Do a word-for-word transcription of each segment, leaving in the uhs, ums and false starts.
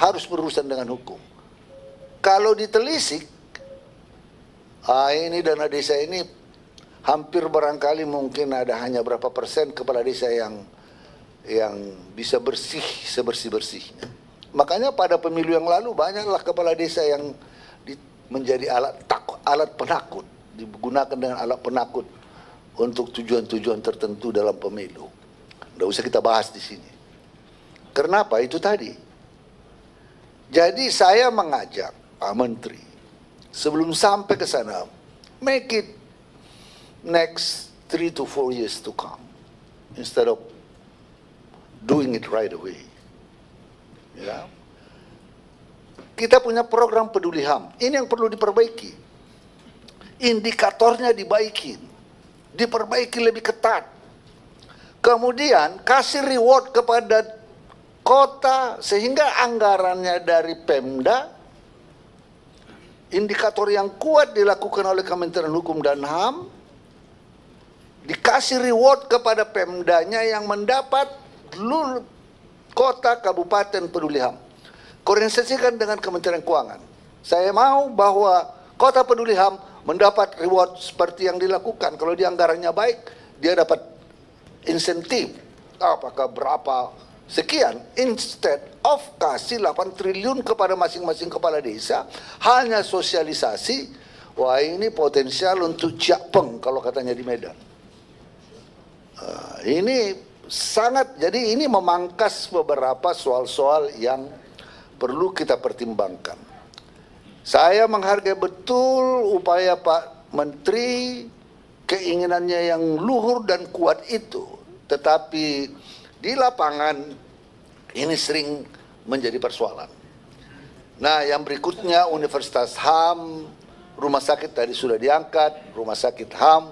harus berurusan dengan hukum. Kalau ditelisik, ah ini dana desa ini hampir barangkali mungkin ada hanya berapa persen kepala desa yang yang bisa bersih sebersih-bersihnya. Makanya pada pemilu yang lalu banyaklah kepala desa yang di, menjadi alat takut, alat penakut, digunakan dengan alat penakut untuk tujuan-tujuan tertentu dalam pemilu. Nggak usah kita bahas di sini. Kenapa? Itu tadi. Jadi saya mengajak Pak Menteri, sebelum sampai ke sana, make it next three to four years to come, instead of doing it right away. Ya. Kita punya program Peduli H A M, ini yang perlu diperbaiki. Indikatornya dibaikin, diperbaiki lebih ketat. Kemudian kasih reward kepada kota sehingga anggarannya dari Pemda, indikator yang kuat dilakukan oleh Kementerian Hukum dan H A M, dikasih reward kepada Pemdanya yang mendapat seluruh kota kabupaten Peduli H A M. Koordinasikan dengan Kementerian Keuangan. Saya mau bahwa kota Peduli H A M mendapat reward seperti yang dilakukan. Kalau dia anggarannya baik, dia dapat insentif. Apakah berapa? Sekian, instead of kasih delapan triliun kepada masing-masing kepala desa, hanya sosialisasi, wah ini potensial untuk ciapeng kalau katanya di Medan. Uh, ini sangat, jadi ini memangkas beberapa soal-soal yang perlu kita pertimbangkan. Saya menghargai betul upaya Pak Menteri, keinginannya yang luhur dan kuat itu, tetapi di lapangan ini sering menjadi persoalan. Nah, yang berikutnya Universitas H A M, rumah sakit tadi sudah diangkat, rumah sakit H A M.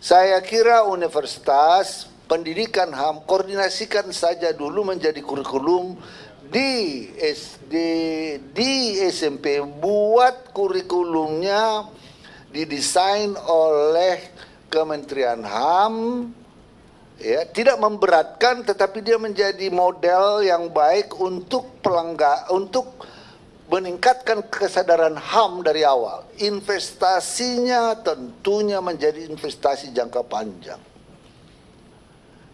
Saya kira Universitas Pendidikan H A M koordinasikan saja dulu menjadi kurikulum di S D, di S M P, buat kurikulumnya didesain oleh Kementerian H A M. Ya, tidak memberatkan, tetapi dia menjadi model yang baik untuk pelangga, untuk meningkatkan kesadaran H A M dari awal. Investasinya tentunya menjadi investasi jangka panjang.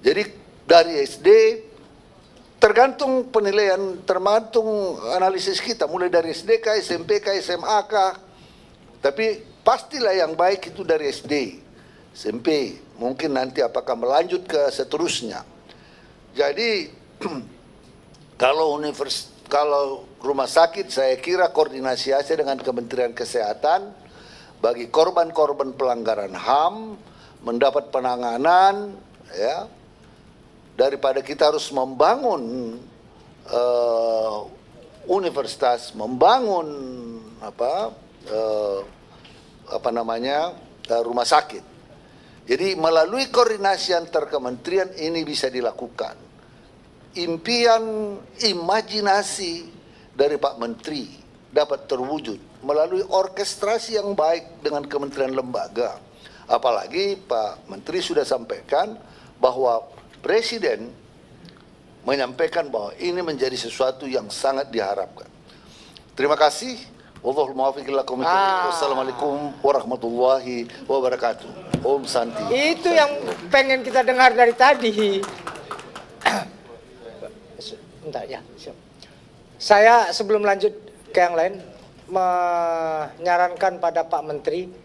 Jadi dari S D, tergantung penilaian, tergantung analisis kita, mulai dari S D kah, S M P kah, S M A kah, tapi pastilah yang baik itu dari S D, S M P. Mungkin nanti apakah melanjut ke seterusnya. Jadi kalau univers, kalau rumah sakit saya kira koordinasi dengan Kementerian Kesehatan bagi korban-korban pelanggaran H A M mendapat penanganan, ya, daripada kita harus membangun uh, universitas, membangun apa uh, apa namanya uh, rumah sakit. Jadi melalui koordinasi antar kementerian ini bisa dilakukan. Impian, imajinasi dari Pak Menteri dapat terwujud melalui orkestrasi yang baik dengan kementerian lembaga. Apalagi Pak Menteri sudah sampaikan bahwa Presiden menyampaikan bahwa ini menjadi sesuatu yang sangat diharapkan. Terima kasih. Wallahul muwaffiq ila aqwamit thoriq. Wassalamualaikum warahmatullahi wabarakatuh. Om Santi. Itu Santi. Yang pengen kita dengar dari tadi. Bentar, ya. Saya sebelum lanjut ke yang lain menyarankan pada Pak Menteri